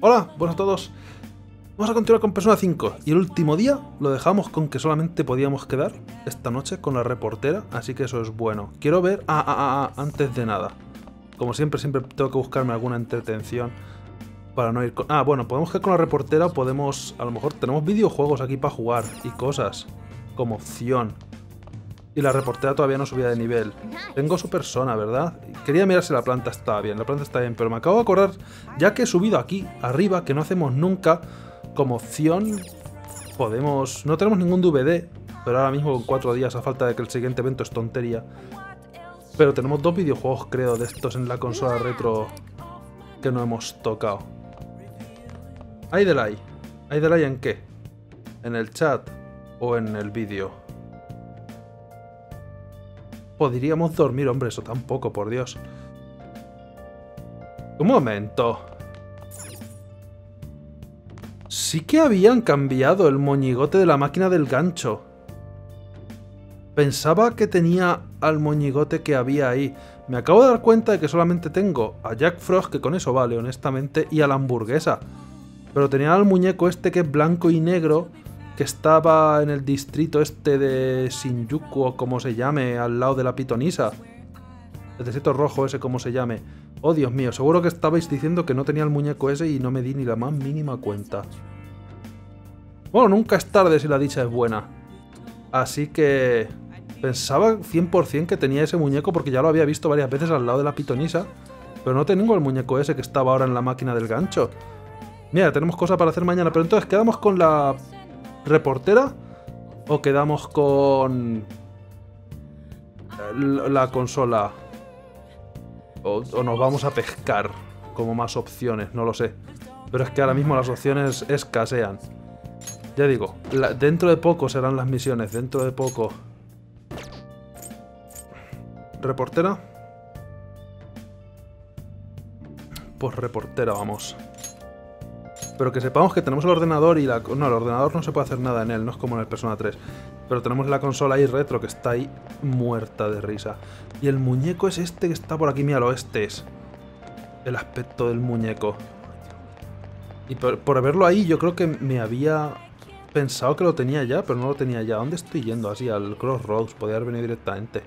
Hola, buenos a todos. Vamos a continuar con Persona 5 y el último día lo dejamos con que solamente podíamos quedar esta noche con la reportera, así que eso es bueno. Quiero ver... antes de nada. Como siempre tengo que buscarme alguna entretención para no ir con... Ah, bueno, podemos quedar con la reportera o podemos... A lo mejor tenemos videojuegos aquí para jugar y cosas como opción. Y la reportera todavía no subía de nivel. Tengo su persona, ¿verdad? Quería mirar si la planta estaba bien. La planta está bien, pero me acabo de acordar, ya que he subido aquí, arriba, que no hacemos nunca, como opción, podemos... No tenemos ningún DVD, pero ahora mismo con 4 días, a falta de que el siguiente evento es tontería. Pero tenemos 2 videojuegos, creo, de estos en la consola retro que no hemos tocado. ¿Hay delay? ¿Hay delay en qué? ¿En el chat o en el vídeo? Podríamos dormir, hombre, eso tampoco, por Dios. Un momento. Sí que habían cambiado el moñigote de la máquina del gancho. Pensaba que tenía al moñigote que había ahí. Me acabo de dar cuenta de que solamente tengo a Jack Frost, que con eso vale, honestamente, y a la hamburguesa. Pero tenía al muñeco este que es blanco y negro, que estaba en el distrito este de Shinjuku, o como se llame, al lado de la pitonisa. El distrito rojo ese, como se llame. Oh, Dios mío, seguro que estabais diciendo que no tenía el muñeco ese y no me di ni la más mínima cuenta. Bueno, nunca es tarde si la dicha es buena. Así que... Pensaba 100% que tenía ese muñeco porque ya lo había visto varias veces al lado de la pitonisa. Pero no tengo el muñeco ese que estaba ahora en la máquina del gancho. Mira, tenemos cosas para hacer mañana, pero entonces quedamos con la... ¿reportera? ¿O quedamos con... la consola? O nos vamos a pescar como más opciones, no lo sé. Pero es que ahora mismo las opciones escasean. Ya digo, dentro de poco serán las misiones, dentro de poco. ¿Reportera? Pues reportera, vamos. Pero que sepamos que tenemos el ordenador y la... No, el ordenador no se puede hacer nada en él, no es como en el Persona 3. Pero tenemos la consola ahí retro que está ahí muerta de risa. Y el muñeco es este que está por aquí, míralo, este es el aspecto del muñeco. Y por verlo ahí yo creo que me había pensado que lo tenía ya, pero no lo tenía ya. ¿Dónde estoy yendo? Así, al Crossroads, podría haber venido directamente.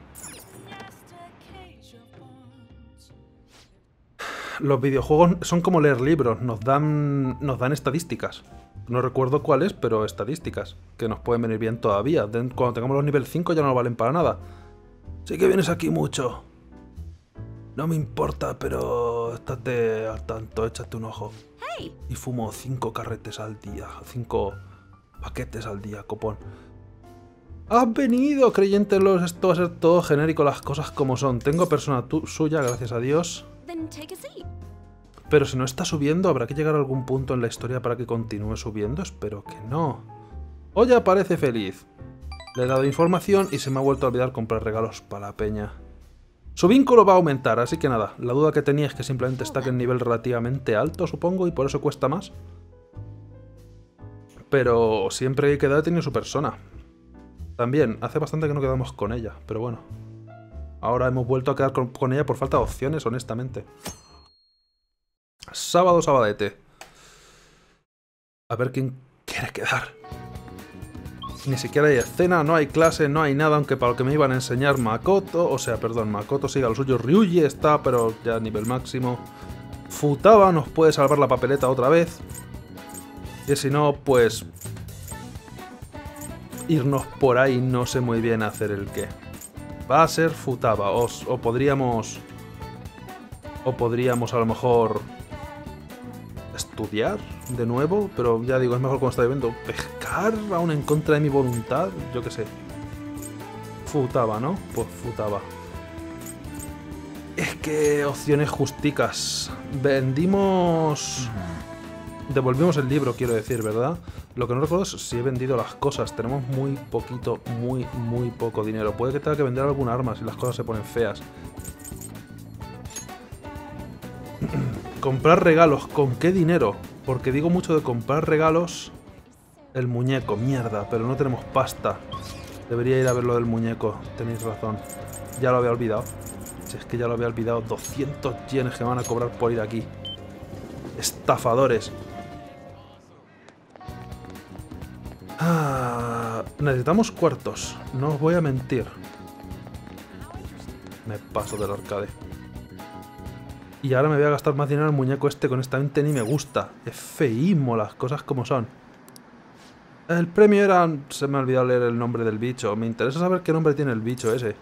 Los videojuegos son como leer libros, nos dan estadísticas. No recuerdo cuáles, pero estadísticas, que nos pueden venir bien todavía. Cuando tengamos los nivel 5 ya no nos valen para nada. Sé que vienes aquí mucho. No me importa, pero estate al tanto, échate un ojo. Y fumo 5 carretes al día, 5 paquetes al día, copón. ¡Has venido, creyente! Esto va a ser todo genérico, las cosas como son. Tengo persona suya, gracias a Dios. Pero si no está subiendo, habrá que llegar a algún punto en la historia para que continúe subiendo. Espero que no. Oye, parece feliz. Le he dado información y se me ha vuelto a olvidar comprar regalos para la peña. Su vínculo va a aumentar, así que nada. La duda que tenía es que simplemente está que en nivel relativamente alto, supongo, y por eso cuesta más. Pero siempre que he tenido su persona. También, hace bastante que no quedamos con ella, pero bueno. Ahora hemos vuelto a quedar con ella por falta de opciones, honestamente. Sábado, sabadete. A ver quién quiere quedar. Ni siquiera hay escena, no hay clase, no hay nada, aunque para lo que me iban a enseñar Makoto... O sea, perdón, Makoto sigue a lo suyo. Ryuji está, pero ya a nivel máximo. Futaba nos puede salvar la papeleta otra vez. Y si no, pues... irnos por ahí, no sé muy bien hacer el qué. Va a ser Futaba, o podríamos a lo mejor estudiar de nuevo, pero ya digo, es mejor cuando está viviendo. ¿Pescar aún en contra de mi voluntad? Yo qué sé. Futaba, ¿no? Pues Futaba. Es que opciones justicas. Vendimos... Devolvimos el libro, quiero decir, ¿verdad? Lo que no recuerdo es si he vendido las cosas. Tenemos muy poquito, muy poco dinero. Puede que tenga que vender algún arma si las cosas se ponen feas. Comprar regalos. ¿Con qué dinero? Porque digo mucho de comprar regalos. El muñeco, mierda, pero no tenemos pasta. Debería ir a ver lo del muñeco, tenéis razón. Ya lo había olvidado. Si es que ya lo había olvidado. 200 yenes que me van a cobrar por ir aquí. estafadores. Ah, necesitamos cuartos, no os voy a mentir. Me paso del arcade. Y ahora me voy a gastar más dinero en el muñeco este, con esta mente ni me gusta. Es feísmo las cosas como son. El premio era... se me ha olvidado leer el nombre del bicho. Me interesa saber qué nombre tiene el bicho ese.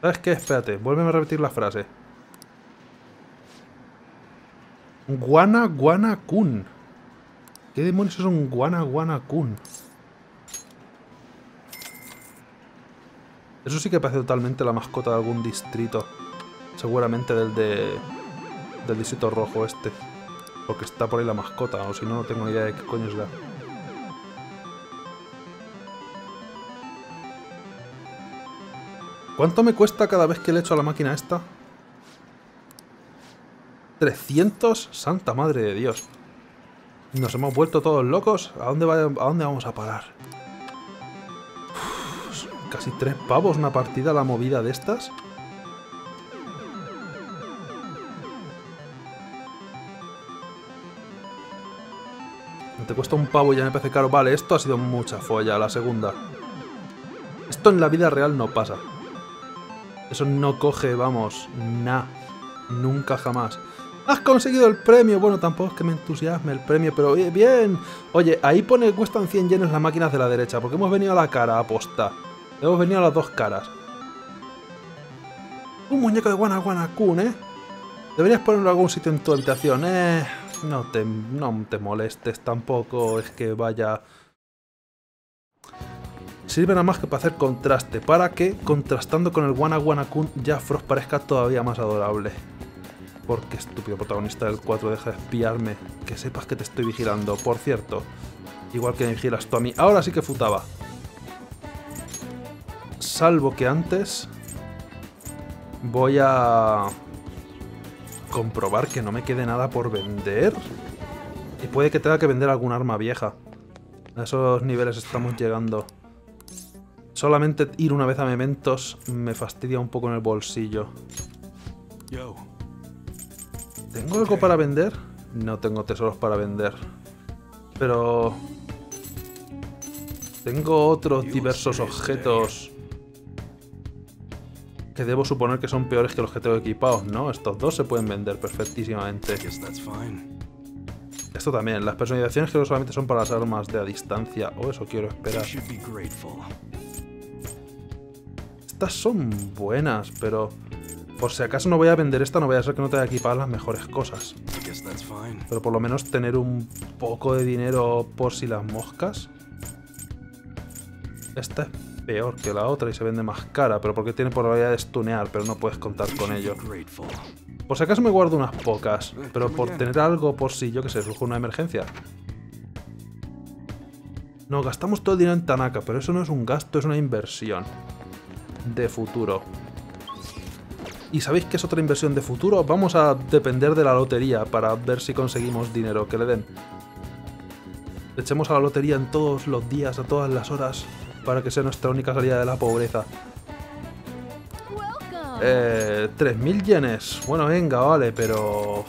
¿Sabes qué? Espérate, vuélveme a repetir la frase. Wanakun. ¿Qué demonios es un Wanakun? Eso sí que parece totalmente la mascota de algún distrito. Seguramente del distrito rojo este. Porque está por ahí la mascota, o si no, no tengo idea de qué coño es la... ¿Cuánto me cuesta cada vez que le echo a la máquina esta? 300, santa madre de Dios. Nos hemos vuelto todos locos. ¿A dónde vamos a parar? Uf, casi 3 pavos una partida a la movida de estas. Te cuesta 1 pavo y ya me parece caro. Vale, esto ha sido mucha folla, la segunda. Esto en la vida real no pasa. Eso no coge, vamos, nada. Nunca jamás. ¡Has conseguido el premio! Bueno, tampoco es que me entusiasme el premio, pero bien. Oye, ahí pone que cuestan 100 yenes las máquinas de la derecha, porque hemos venido a la cara, aposta. Hemos venido a las dos caras. Un muñeco de Wanakun, ¿eh? Deberías ponerlo en algún sitio en tu habitación, ¿eh? No te molestes tampoco, es que vaya... Sirve nada más que para hacer contraste, para que, contrastando con el Wanakun, Jack Frost parezca todavía más adorable. Porque estúpido protagonista del 4, deja de espiarme. Que sepas que te estoy vigilando, por cierto. Igual que me vigilas tú a mí. Ahora sí que Futaba. Salvo que antes... voy a... comprobar que no me quede nada por vender. Y puede que tenga que vender algún arma vieja. A esos niveles estamos llegando. Solamente ir una vez a Mementos me fastidia un poco en el bolsillo. ¿Tengo algo para vender? No tengo tesoros para vender. Pero... tengo otros diversos objetos... que debo suponer que son peores que los que tengo equipados, ¿no? Estos dos se pueden vender perfectísimamente. Esto también. Las personalizaciones creo que solamente son para las armas de a distancia. Oh, eso quiero esperar. Estas son buenas, pero... por si acaso no voy a vender esta, no voy a ser que no tenga equipadas las mejores cosas. Pero por lo menos tener un poco de dinero por si las moscas. Esta es peor que la otra y se vende más cara, pero porque tiene probabilidad de stunear, pero no puedes contar con ello. Por si acaso me guardo unas pocas, pero por tener algo por si, yo qué sé, surge una emergencia. No, gastamos todo el dinero en Tanaka, pero eso no es un gasto, es una inversión de futuro. ¿Y sabéis qué es otra inversión de futuro? Vamos a depender de la lotería para ver si conseguimos dinero que le den. Echemos a la lotería en todos los días, a todas las horas, para que sea nuestra única salida de la pobreza. 3.000 yenes. Bueno, venga, vale, pero...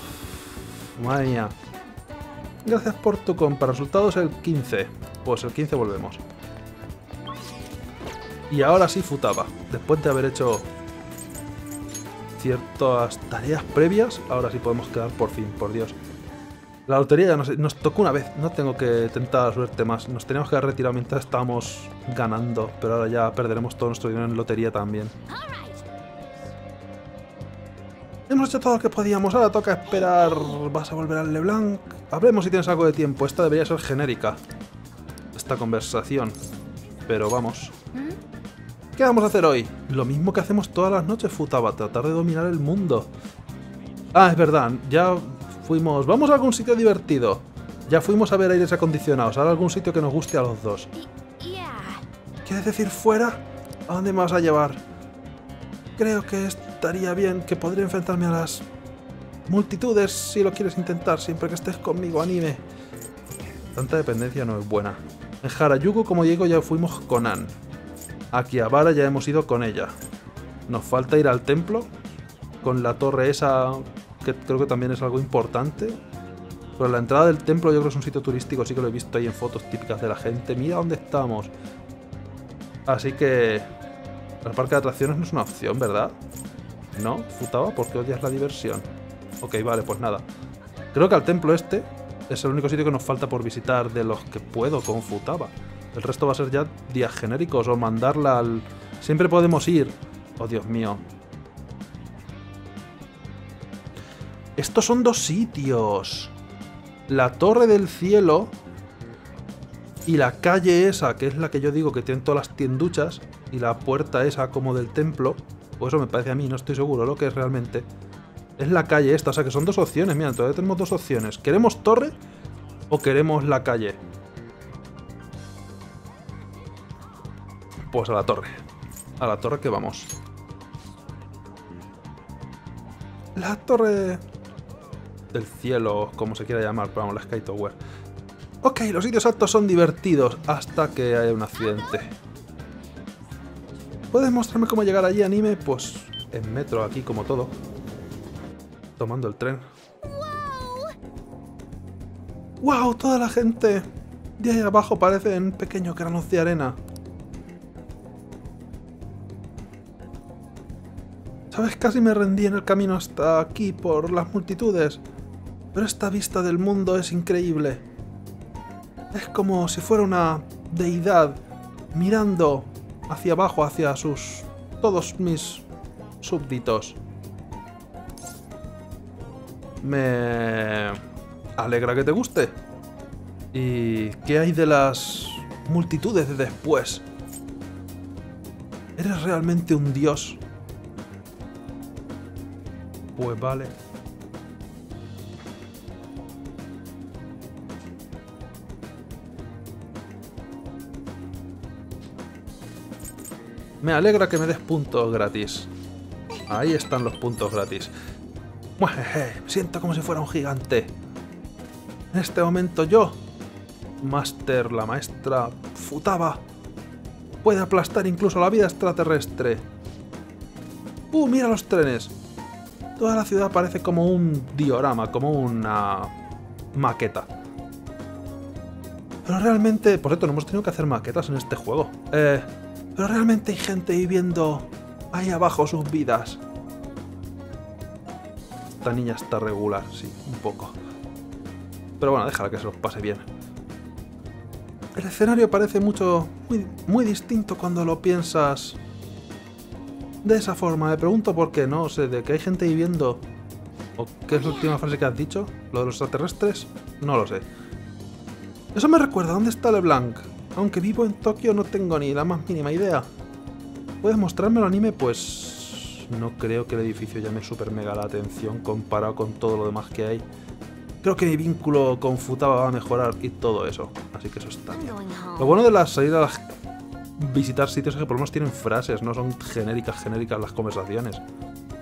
madre mía. Gracias por tu compra. Resultados el 15. Pues el 15 volvemos. Y ahora sí Futaba. Después de haber hecho... ciertas tareas previas, ahora sí podemos quedar por fin, por Dios. La lotería ya nos tocó una vez, no tengo que tentar la suerte más. Nos teníamos que haber retirado mientras estábamos ganando, pero ahora ya perderemos todo nuestro dinero en lotería también. Hemos hecho todo lo que podíamos, ahora toca esperar. ¿Vas a volver al LeBlanc? Hablemos si tienes algo de tiempo, esta debería ser genérica, esta conversación, pero vamos. ¿Qué vamos a hacer hoy? Lo mismo que hacemos todas las noches, Futaba, tratar de dominar el mundo. Ah, es verdad, ya fuimos... ¡vamos a algún sitio divertido! Ya fuimos a ver aires acondicionados, ahora algún sitio que nos guste a los dos. ¿Quieres decir fuera? ¿A dónde me vas a llevar? Creo que estaría bien, que podría enfrentarme a las multitudes si lo quieres intentar, siempre que estés conmigo, anime. Tanta dependencia no es buena. En Harajuku, como digo, ya fuimos con An. A Kiyabara ya hemos ido con ella. Nos falta ir al templo, con la torre esa, que creo que también es algo importante. Pero la entrada del templo yo creo que es un sitio turístico, sí que lo he visto ahí en fotos típicas de la gente. Mira dónde estamos. Así que... el parque de atracciones no es una opción, ¿verdad? ¿No? Futaba, porque odias la diversión. Ok, vale, pues nada. Creo que al templo este es el único sitio que nos falta por visitar de los que puedo con Futaba. El resto va a ser ya días genéricos o mandarla al... Siempre podemos ir. Oh, Dios mío. Estos son dos sitios. La Torre del Cielo y la calle esa, que es la que yo digo que tienen todas las tienduchas, y la puerta esa como del templo, o eso me parece a mí, no estoy seguro lo que es realmente. Es la calle esta, o sea que son dos opciones, mira, todavía tenemos dos opciones. ¿Queremos torre o queremos la calle? Pues a la torre que vamos. La Torre del Cielo, como se quiera llamar, pero vamos, la Sky Tower. Ok, los sitios altos son divertidos hasta que haya un accidente. ¿Puedes mostrarme cómo llegar allí, anime? Pues en metro, aquí como todo. Tomando el tren. ¡Wow! ¡Wow! Toda la gente de ahí abajo parecen pequeños granos de arena. ¿Sabes? Casi me rendí en el camino hasta aquí por las multitudes. Pero esta vista del mundo es increíble. Es como si fuera una deidad mirando hacia abajo, hacia sus... todos mis súbditos. Me alegra que te guste. ¿Y qué hay de las multitudes de después? ¿Eres realmente un dios? Pues vale. Me alegra que me des puntos gratis. Ahí están los puntos gratis. Me siento como si fuera un gigante. En este momento yo, Master, la maestra Futaba, puede aplastar incluso la vida extraterrestre. Mira los trenes. Toda la ciudad parece como un diorama, como una maqueta. Pero realmente... Por cierto, no hemos tenido que hacer maquetas en este juego. Pero realmente hay gente viviendo ahí abajo sus vidas. Esta niña está regular, sí, un poco. Pero bueno, déjala que se los pase bien. El escenario parece muy distinto cuando lo piensas... de esa forma. Me pregunto por qué, no sé, de que hay gente viviendo... ¿O qué es la última frase que has dicho? ¿Lo de los extraterrestres? No lo sé. Eso me recuerda, ¿dónde está LeBlanc? Aunque vivo en Tokio no tengo ni la más mínima idea. ¿Puedes mostrármelo, anime? Pues... no creo que el edificio llame super mega la atención comparado con todo lo demás que hay. Creo que mi vínculo con Futaba va a mejorar y todo eso. Así que eso está bien. Lo bueno de las salidas... visitar sitios que por lo menos tienen frases, no son genéricas las conversaciones,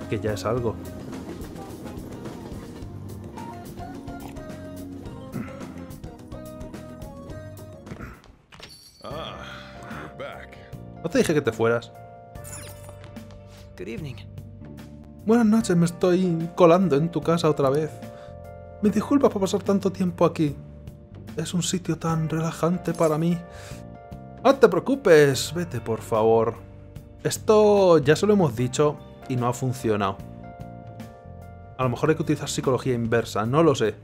que ya es algo. No te dije que te fueras. Buenas noches, me estoy colando en tu casa otra vez. Me disculpas por pasar tanto tiempo aquí. Es un sitio tan relajante para mí. No te preocupes, vete por favor. Esto ya se lo hemos dicho y no ha funcionado. A lo mejor hay que utilizar psicología inversa, no lo sé.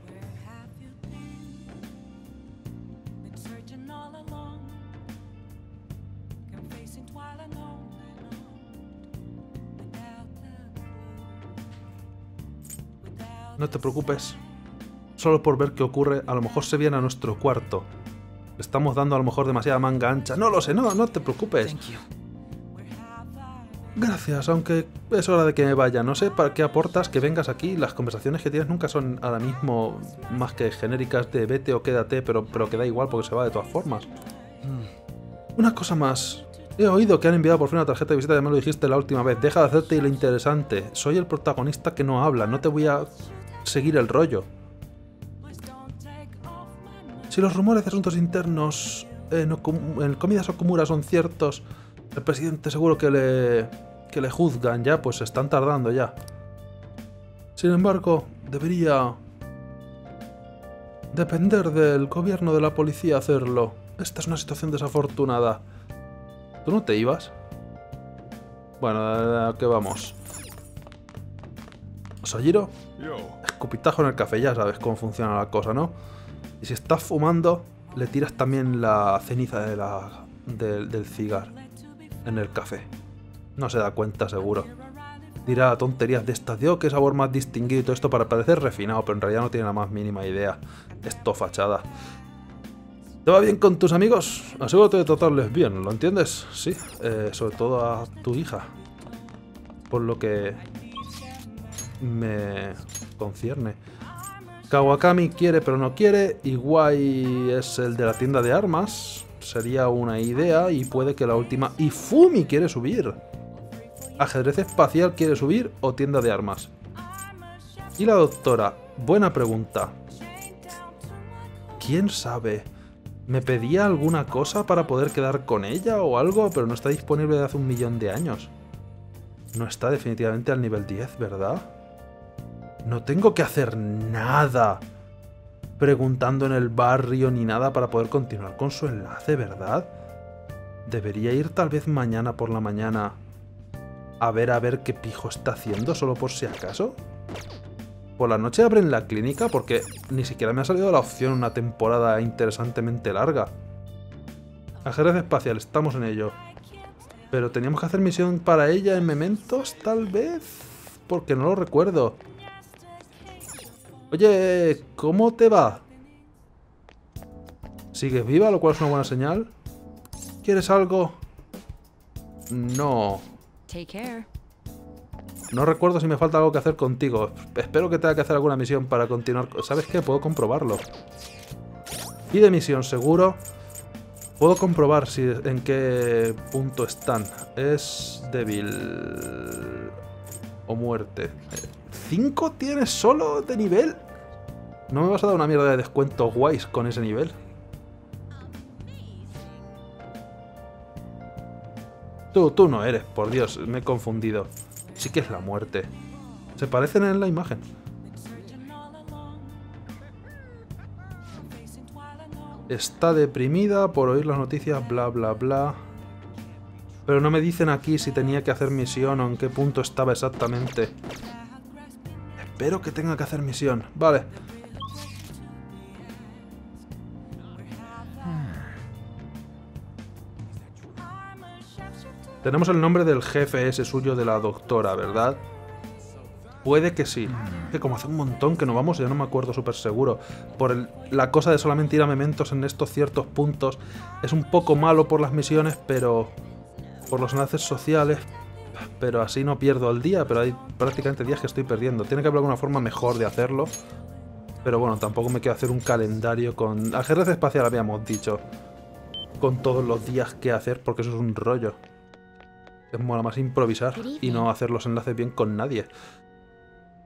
No te preocupes. Solo por ver qué ocurre, a lo mejor se viene a nuestro cuarto. Estamos dando a lo mejor demasiada manga ancha. No lo sé, no te preocupes. Gracias, aunque es hora de que me vaya. No sé para qué aportas que vengas aquí. Las conversaciones que tienes nunca son ahora mismo más que genéricas de vete o quédate, pero que da igual porque se va de todas formas. Una cosa más. He oído que han enviado por fin una tarjeta de visita, ya me lo dijiste la última vez. Deja de hacerte lo interesante. Soy el protagonista que no habla, no te voy a seguir el rollo. Si los rumores de asuntos internos en comidas Okumura son ciertos, el presidente seguro que le juzgan ya, pues están tardando ya. Sin embargo, debería Depender del gobierno de la policía hacerlo. Esta es una situación desafortunada. ¿Tú no te ibas? Bueno, ¿a qué vamos? ¿Sojiro? Escupitajo en el café, ya sabes cómo funciona la cosa, ¿no? Y si estás fumando, le tiras también la ceniza de del cigarro en el café. No se da cuenta, seguro. Dirá tonterías de estas, Dios, qué sabor más distinguido y todo esto para parecer refinado, pero en realidad no tiene la más mínima idea. Esto fachada. ¿Te va bien con tus amigos? Asegúrate de tratarles bien, ¿lo entiendes? Sí, sobre todo a tu hija. Por lo que me concierne. Kawakami quiere pero no quiere. Iwai es el de la tienda de armas. Sería una idea y puede que la última... Hifumi quiere subir. Ajedrez espacial quiere subir o tienda de armas. Y la doctora, buena pregunta. ¿Quién sabe? Me pedía alguna cosa para poder quedar con ella o algo, pero no está disponible desde hace 1.000.000 de años. No está definitivamente al nivel 10, ¿verdad? No tengo que hacer nada preguntando en el barrio ni nada para poder continuar con su enlace, ¿verdad? Debería ir tal vez mañana por la mañana a ver qué pijo está haciendo, solo por si acaso. Por la noche abren la clínica porque ni siquiera me ha salido la opción una temporada interesantemente larga. Ajedrez espacial, estamos en ello. Pero teníamos que hacer misión para ella en Mementos, tal vez, porque no lo recuerdo. Oye, ¿cómo te va? ¿Sigues viva? Lo cual es una buena señal. ¿Quieres algo? No. No recuerdo si me falta algo que hacer contigo. Espero que tenga que hacer alguna misión para continuar. ¿Sabes qué? Puedo comprobarlo. Pide misión, seguro. Puedo comprobar si en qué punto están. Es débil o muerte. ¿5 tienes solo de nivel? No me vas a dar una mierda de descuentos guays con ese nivel. Tú no eres, por Dios, me he confundido. Sí que es la muerte. Se parecen en la imagen. Está deprimida por oír las noticias, bla bla bla. Pero no me dicen aquí si tenía que hacer misión o en qué punto estaba exactamente. Espero que tenga que hacer misión. Vale. Tenemos el nombre del jefe ese suyo de la doctora, ¿verdad? Puede que sí. Que como hace un montón que no vamos, ya no me acuerdo súper seguro. Por la cosa de solamente ir a Mementos en estos ciertos puntos. Es un poco malo por las misiones, pero... por los enlaces sociales. Pero así no pierdo el día, pero hay prácticamente días que estoy perdiendo. Tiene que haber alguna forma mejor de hacerlo. Pero bueno, tampoco me quiero hacer un calendario con... Ajedrez espacial habíamos dicho. Con todos los días que hacer, porque eso es un rollo. Es mola más improvisar y no hacer los enlaces bien con nadie.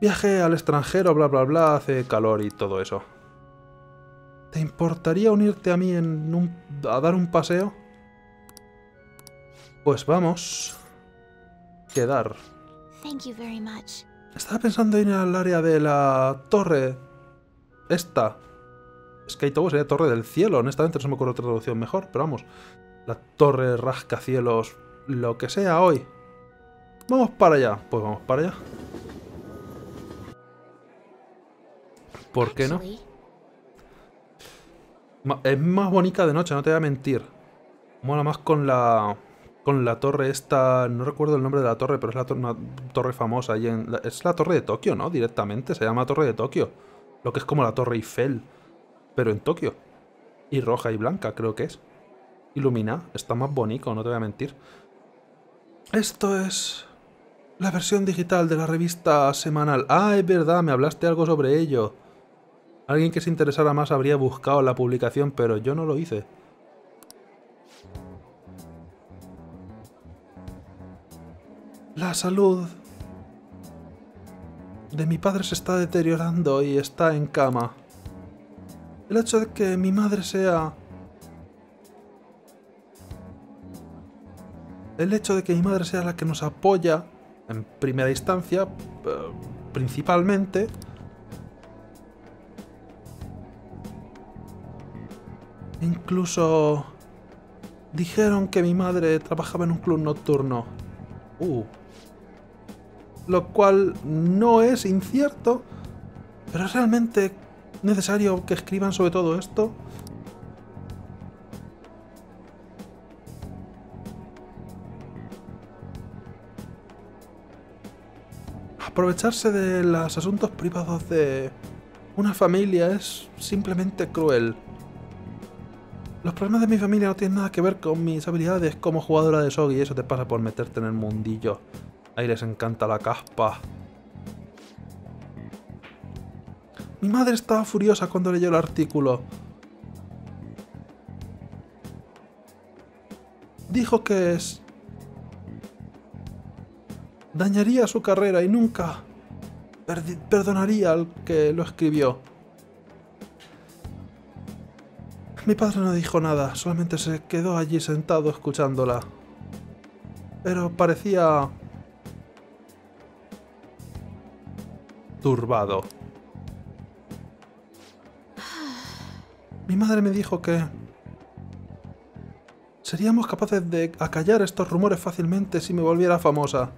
Viaje al extranjero, bla bla bla, hace calor y todo eso. ¿Te importaría unirte a mí a dar un paseo? Pues vamos. Quedar. Estaba pensando en ir al área de la torre. Esta. Es que hay todo, sería torre del cielo. Honestamente no me acuerdo otra traducción mejor, pero vamos. La torre rascacielos... lo que sea hoy. Vamos para allá. Pues vamos para allá. ¿Por qué no? Es más bonita de noche, no te voy a mentir. Mola más con la torre esta... No recuerdo el nombre de la torre, pero es una torre famosa. Allí es la torre de Tokio, ¿no? Directamente. Se llama torre de Tokio. Lo que es como la torre Eiffel. Pero en Tokio. Y roja y blanca, creo que es. Ilumina. Está más bonito, no te voy a mentir. Esto es la versión digital de la revista semanal. Ah, es verdad, me hablaste algo sobre ello. Alguien que se interesara más habría buscado la publicación, pero yo no lo hice. La salud de mi padre se está deteriorando y está en cama. El hecho de que mi madre sea... El hecho de que mi madre sea la que nos apoya, en primera instancia, principalmente, Incluso dijeron que mi madre trabajaba en un club nocturno. Lo cual no es incierto, pero es realmente necesario que escriban sobre todo esto. Aprovecharse de los asuntos privados de una familia es simplemente cruel. Los problemas de mi familia no tienen nada que ver con mis habilidades como jugadora de shogi, y eso te pasa por meterte en el mundillo. Ahí les encanta la caspa. Mi madre estaba furiosa cuando leyó el artículo. Dijo que dañaría su carrera y nunca perdonaría al que lo escribió. Mi padre no dijo nada, solamente se quedó allí sentado escuchándola. Pero parecía turbado. Mi madre me dijo que seríamos capaces de acallar estos rumores fácilmente si me volviera famosa.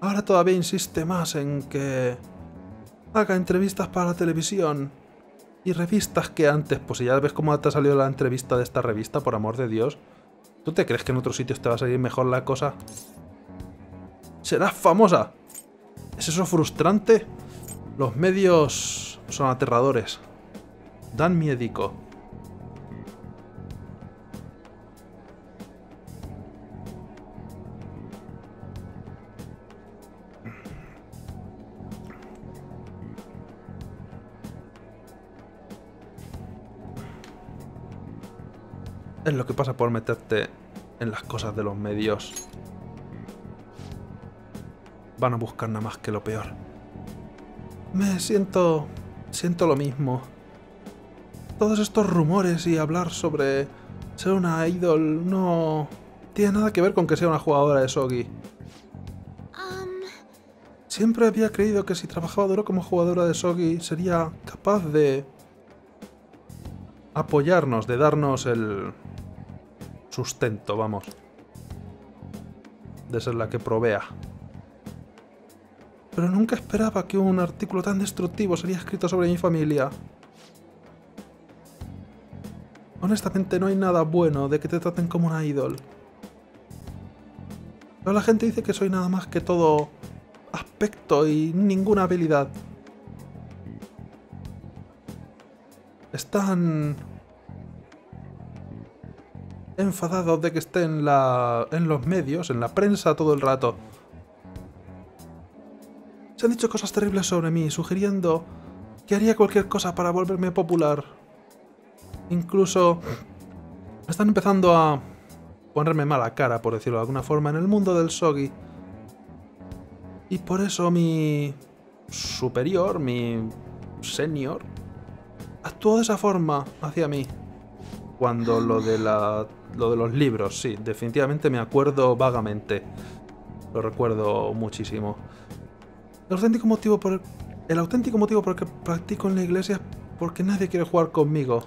Ahora todavía insiste más en que haga entrevistas para la televisión y revistas que antes. Pues si ya ves cómo te ha salido la entrevista de esta revista, por amor de Dios. ¿Tú te crees que en otros sitios te va a salir mejor la cosa? ¡Serás famosa! ¿Es eso frustrante? Los medios son aterradores. Dan miedico. Es lo que pasa por meterte en las cosas de los medios. Van a buscar nada más que lo peor. Siento lo mismo. Todos estos rumores y hablar sobre ser una idol no tiene nada que ver con que sea una jugadora de shogi. Siempre había creído que si trabajaba duro como jugadora de shogi sería capaz de apoyarnos, de darnos el sustento, vamos. De ser la que provea. Pero nunca esperaba que un artículo tan destructivo sería escrito sobre mi familia. Honestamente no hay nada bueno de que te traten como una idol. Pero la gente dice que soy nada más que todo aspecto y ninguna habilidad. Están enfadados de que esté en los medios, en la prensa todo el rato. Se han dicho cosas terribles sobre mí, sugiriendo que haría cualquier cosa para volverme popular. Incluso están empezando a ponerme mala cara, por decirlo de alguna forma, en el mundo del shogi. Y por eso mi superior, mi senior, actuó de esa forma hacia mí. Cuando lo de los libros, sí, definitivamente me acuerdo vagamente. Lo recuerdo muchísimo. El auténtico motivo por el que practico en la iglesia es porque nadie quiere jugar conmigo.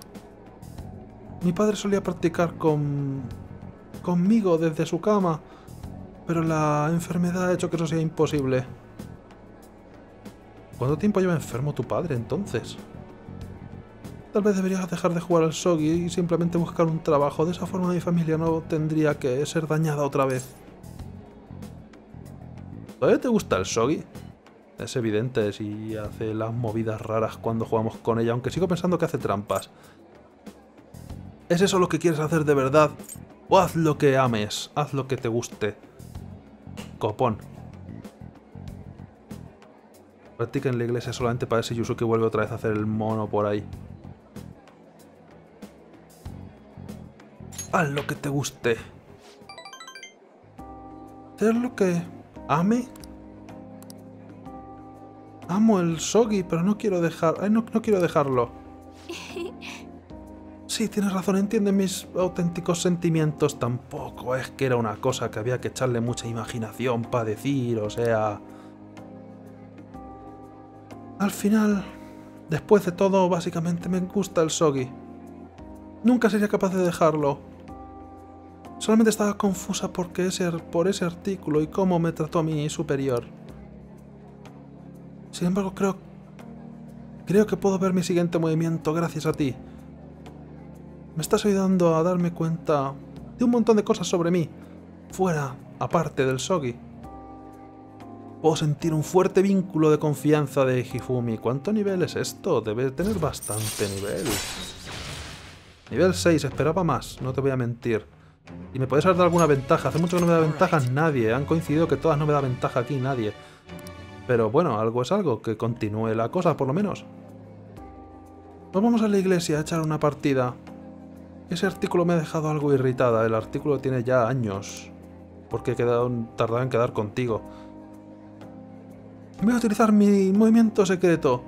Mi padre solía practicar conmigo desde su cama, pero la enfermedad ha hecho que eso sea imposible. ¿Cuánto tiempo lleva enfermo tu padre, entonces? Tal vez deberías dejar de jugar al shogi y simplemente buscar un trabajo. De esa forma mi familia no tendría que ser dañada otra vez. ¿Todavía te gusta el shogi? Es evidente si hace las movidas raras cuando jugamos con ella, aunque sigo pensando que hace trampas. ¿Es eso lo que quieres hacer de verdad? O haz lo que ames, haz lo que te guste. Copón. Practica en la iglesia solamente para ver si Yusuke vuelve otra vez a hacer el mono por ahí. Haz lo que te guste. ¿Hacer lo que ame? Amo el shogi, pero no quiero dejarlo. Sí, tienes razón, entiende mis auténticos sentimientos. Tampoco es que era una cosa que había que echarle mucha imaginación para decir, o sea... Al final, después de todo, básicamente me gusta el shogi. Nunca sería capaz de dejarlo. Solamente estaba confusa porque por ese artículo y cómo me trató a mi superior. Sin embargo, creo que puedo ver mi siguiente movimiento gracias a ti. Me estás ayudando a darme cuenta de un montón de cosas sobre mí, fuera, aparte del shogi. Puedo sentir un fuerte vínculo de confianza de Hifumi. ¿Cuánto nivel es esto? Debe tener bastante nivel. Nivel 6, esperaba más, no te voy a mentir. Y me puedes dar alguna ventaja. Hace mucho que no me da ventajas nadie. Han coincidido que todas no me da ventaja aquí nadie. Pero bueno, algo es algo, que continúe la cosa por lo menos. Nos vamos a la iglesia a echar una partida. Ese artículo me ha dejado algo irritada. El artículo tiene ya años. Porque tardarán en quedar contigo. Voy a utilizar mi movimiento secreto.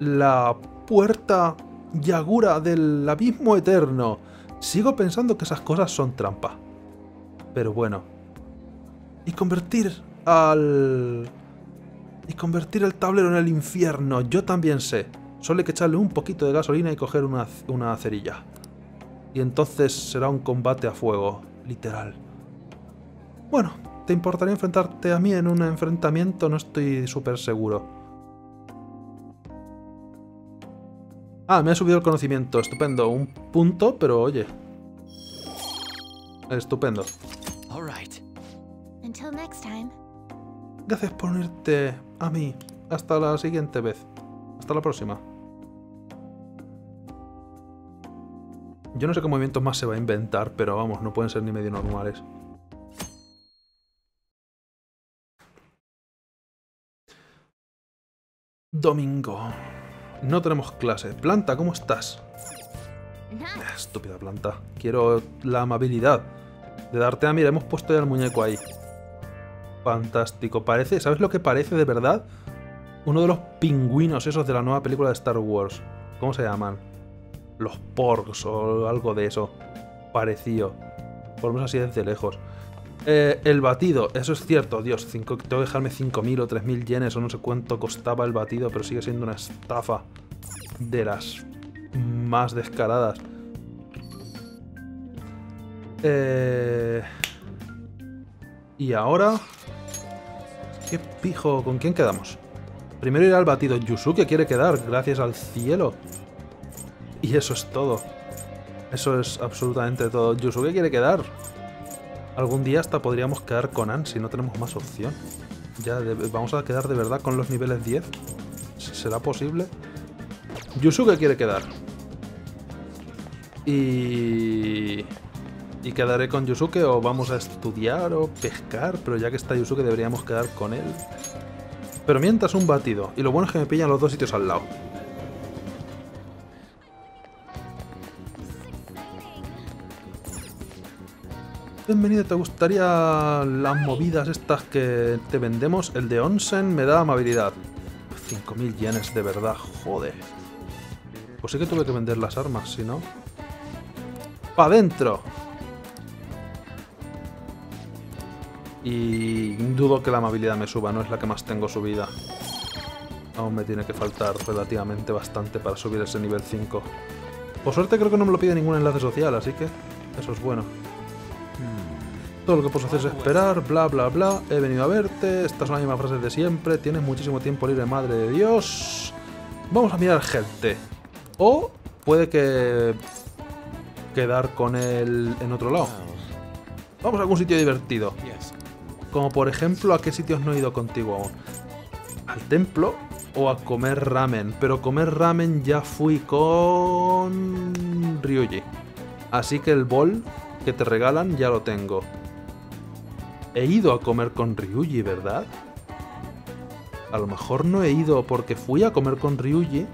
La puerta Yagura del abismo eterno. Sigo pensando que esas cosas son trampa. Pero bueno. Y convertir el tablero en el infierno. Yo también sé. Solo hay que echarle un poquito de gasolina y coger una cerilla. Y entonces será un combate a fuego. Literal. Bueno, ¿te importaría enfrentarte a mí en un enfrentamiento? No estoy súper seguro. Ah, me ha subido el conocimiento. Estupendo. Un punto, pero oye. Estupendo. Gracias por unirte a mí. Hasta la siguiente vez. Hasta la próxima. Yo no sé qué movimientos más se va a inventar, pero vamos, no pueden ser ni medio normales. Domingo. No tenemos clase. Planta, ¿cómo estás? Estúpida planta. Quiero la amabilidad de darte a... Mira, hemos puesto ya el muñeco ahí. Fantástico. Parece... ¿Sabes lo que parece de verdad? Uno de los pingüinos esos de la nueva película de Star Wars. ¿Cómo se llaman? Los porgs o algo de eso. Parecido. Por lo menos así desde lejos. El batido, eso es cierto, Dios, tengo que dejarme 5.000 o 3.000 yenes o no sé cuánto costaba el batido, pero sigue siendo una estafa de las más descaradas. Y ahora... ¿Qué pijo? ¿Con quién quedamos? Primero irá al batido. Yusuke quiere quedar, gracias al cielo. Y eso es todo. Eso es absolutamente todo. Yusuke quiere quedar. Algún día hasta podríamos quedar con An si no tenemos más opción. Ya vamos a quedar de verdad con los niveles 10. ¿Será posible? Yusuke quiere quedar. Y quedaré con Yusuke o vamos a estudiar o pescar, pero ya que está Yusuke deberíamos quedar con él. Pero mientras un batido. Y lo bueno es que me pillan los dos sitios al lado. Bienvenido, ¿te gustaría las movidas estas que te vendemos? El de Onsen me da amabilidad. 5.000 yenes, de verdad, joder. Pues sí que tuve que vender las armas, si no... ¡Pa' dentro! Y dudo que la amabilidad me suba, no es la que más tengo subida. Aún me tiene que faltar relativamente bastante para subir ese nivel 5. Por suerte creo que no me lo pide ningún enlace social, así que eso es bueno. Todo lo que puedes hacer es esperar, bla bla bla, he venido a verte, estas son las mismas frases de siempre, tienes muchísimo tiempo libre, madre de Dios. Vamos a mirar gente. O puede que... quedar con él en otro lado. Vamos a algún sitio divertido. Como por ejemplo, ¿a qué sitios no he ido contigo aún? Al templo o a comer ramen. Pero comer ramen ya fui con... Ryuji. Así que el bol que te regalan ya lo tengo. He ido a comer con Ryuji, ¿verdad? A lo mejor no he ido porque fui a comer con Ryuji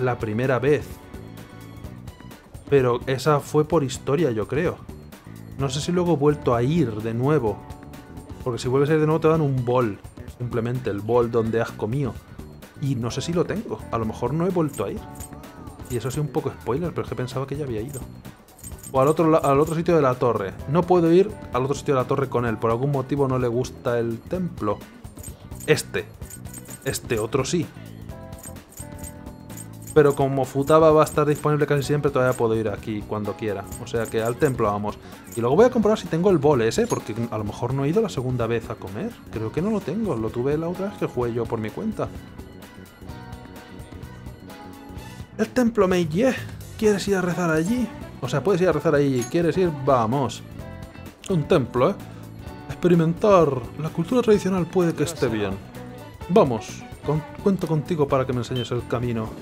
la primera vez. Pero esa fue por historia, yo creo. No sé si luego he vuelto a ir de nuevo. Porque si vuelves a ir de nuevo te dan un bol. Simplemente el bol donde has comido. Y no sé si lo tengo. A lo mejor no he vuelto a ir. Y eso sí un poco spoiler, pero es que pensaba que ya había ido. O al otro sitio de la torre. No puedo ir al otro sitio de la torre con él. Por algún motivo no le gusta el templo. Este otro sí. pero como Futaba va a estar disponible casi siempre, todavía puedo ir aquí cuando quiera. O sea que al templo vamos. Y luego voy a comprobar si tengo el bol ese, porque a lo mejor no he ido la segunda vez a comer. Creo que no lo tengo, lo tuve la otra vez que jugué yo por mi cuenta. El templo Meiji, ¿quieres ir a rezar allí? O sea, puedes ir a rezar allí. ¿Quieres ir? Vamos. Un templo, ¿eh? Experimentar la cultura tradicional puede que esté bien. Vamos. Cuento contigo para que me enseñes el camino.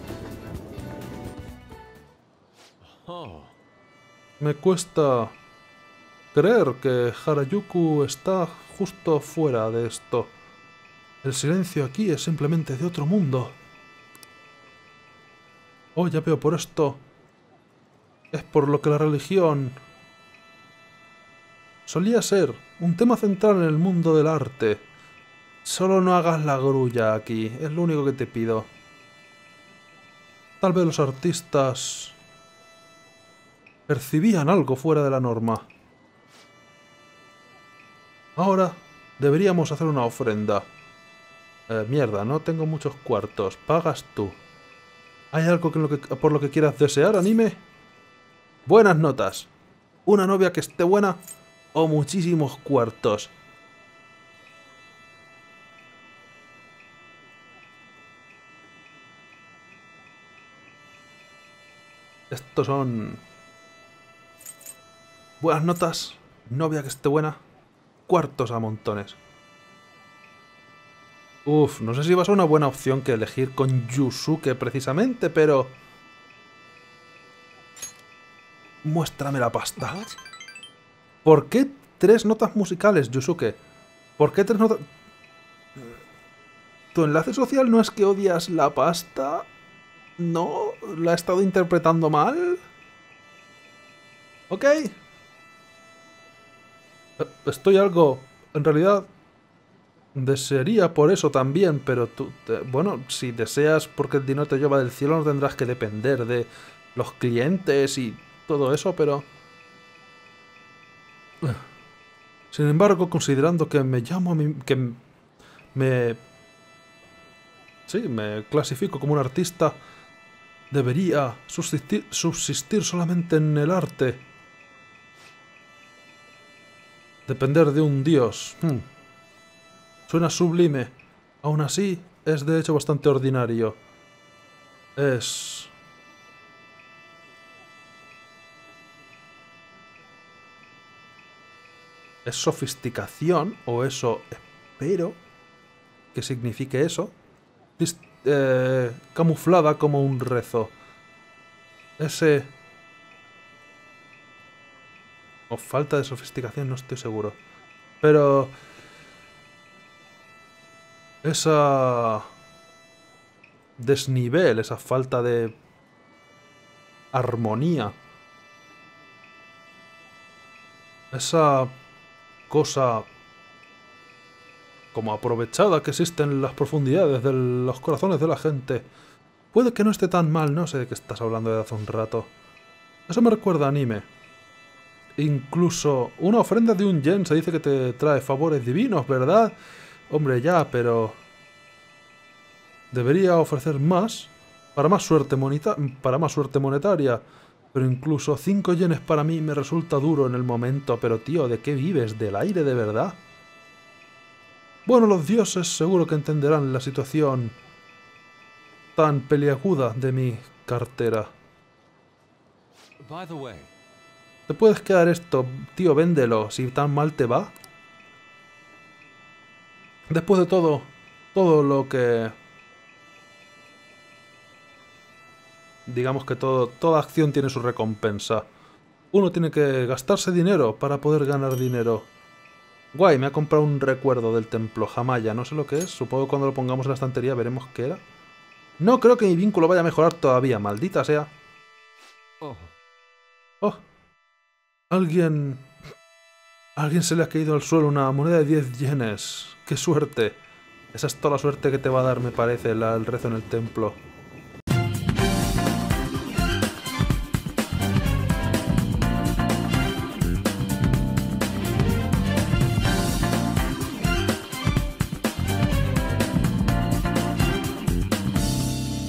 Me cuesta creer que Harajuku está justo fuera de esto. El silencio aquí es simplemente de otro mundo. Oh, ya veo por esto. Es por lo que la religión solía ser un tema central en el mundo del arte. Solo no hagas la grulla aquí, es lo único que te pido. Tal vez los artistas percibían algo fuera de la norma. Ahora deberíamos hacer una ofrenda. Mierda, no tengo muchos cuartos, pagas tú. ¿Hay algo por lo que quieras desear, anime? Buenas notas, una novia que esté buena o muchísimos cuartos. Estos son... buenas notas, novia que esté buena, cuartos a montones. Uf, no sé si va a ser una buena opción que elegir con Yusuke precisamente, pero... muéstrame la pasta. ¿Por qué 3 notas musicales, Yusuke? ¿Por qué 3 notas...? ¿Tu enlace social no es que odias la pasta...? ¿No? ¿La he estado interpretando mal? Ok. Estoy algo... en realidad... desearía por eso también, pero tú... bueno, si deseas porque el dinero te lleva del cielo, no tendrás que depender de los clientes y todo eso, pero... sin embargo, considerando que me llamo a mí... que me... sí, me clasifico como un artista... debería subsistir solamente en el arte. Depender de un dios. Suena sublime. Aún así, es de hecho bastante ordinario. Es... ¿es sofisticación? O eso espero que signifique eso. Camuflada como un rezo. Ese... o falta de sofisticación, no estoy seguro. Pero... esa... desnivel, esa falta de... armonía. Esa... cosa... como aprovechada que existe en las profundidades de los corazones de la gente. Puede que no esté tan mal, no sé de qué estás hablando de hace un rato. Eso me recuerda a anime. Incluso una ofrenda de 1 yen se dice que te trae favores divinos, ¿verdad? Hombre, ya, pero... debería ofrecer más para más suerte monetaria. Pero incluso 5 yenes para mí me resulta duro en el momento. Pero tío, ¿de qué vives? ¿Del aire de verdad? Bueno, los dioses seguro que entenderán la situación tan peliaguda de mi cartera. Te puedes quedar esto, tío, véndelo, si tan mal te va. Después de todo, digamos que toda acción tiene su recompensa. Uno tiene que gastarse dinero para poder ganar dinero. Guay, me ha comprado un recuerdo del templo Jamaya, no sé lo que es, supongo que cuando lo pongamos en la estantería veremos qué era. No creo que mi vínculo vaya a mejorar todavía, maldita sea. Oh. Alguien se le ha caído al suelo una moneda de 10 yenes. ¡Qué suerte! Esa es toda la suerte que te va a dar, me parece, el rezo en el templo.